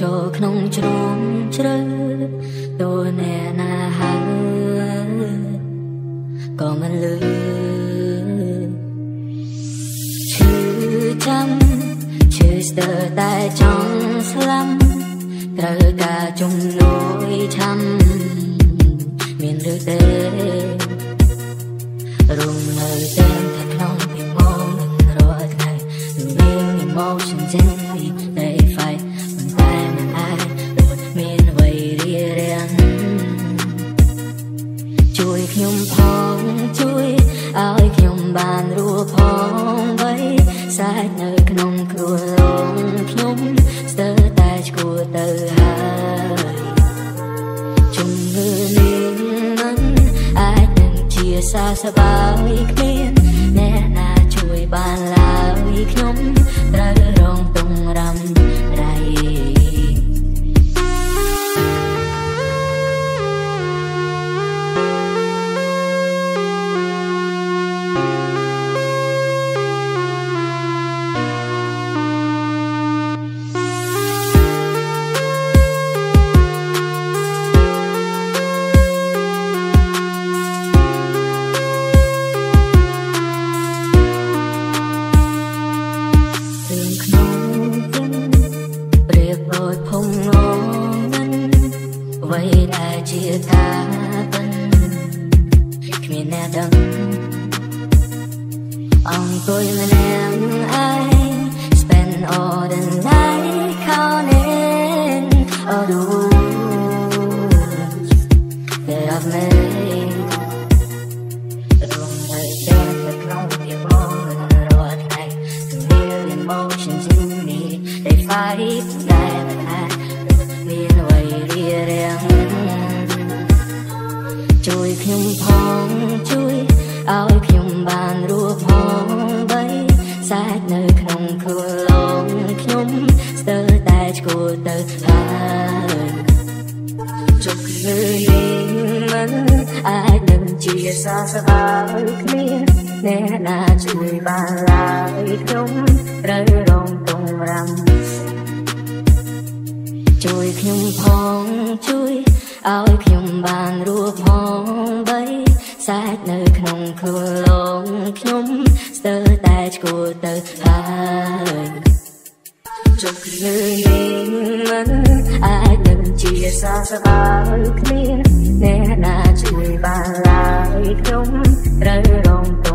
ចូល ក្នុង ជ្រុំ ជ្រៅ តើអ្នកណាហៅ ក៏មិនលឺ ឈឺចាំ ឈឺស្ទើរតែចង់ស្លាប់ ត្រូវការជំនួយឆាំ មានឬទេរុំនៅទាំងតែក្នុងពីមកនឹងរាល់ថ្ងៃ Real emotions in me they fight when time and I don't mean way រៀបរៀងជួយខ្ញុំផងជួយឲ្យខ្ញុំបានរួចផងអ្វីសាច់នៅក្នុងគ្រួសារខ្ញុំស្ទើរតែឈួរទៅហើយជំនឿនេះមិនអាចនឹងជាសះស្បើយគ្មានអ្នកណាជួយបានឡើយខ្ញុំត្រូវរងទងរំរាយHãy subscribe cho kênh Ghiền Mì Gõ Để không bỏ lỡ những video hấp dẫn